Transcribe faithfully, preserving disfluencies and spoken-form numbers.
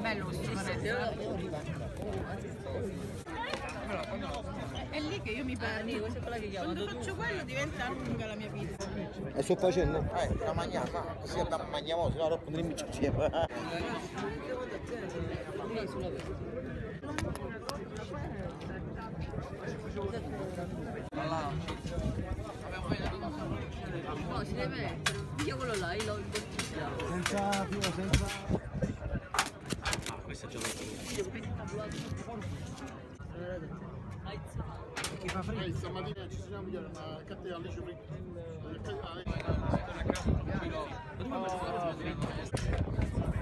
Bello è lì che io mi perdo. Quando faccio quello diventa lunga la mia pizza. E sto facendo? Eh, la mangiata, così da mangiamo, se no dopo non mi ci cibo. No, si deve mettere. Io quello là, io l'ho investito. Senza più, senza... Ah, questo è già bello. Perché fa freddo? Eh, stamattina ci siamo migliori, ma cattiva alle giorni. Perché? Ah,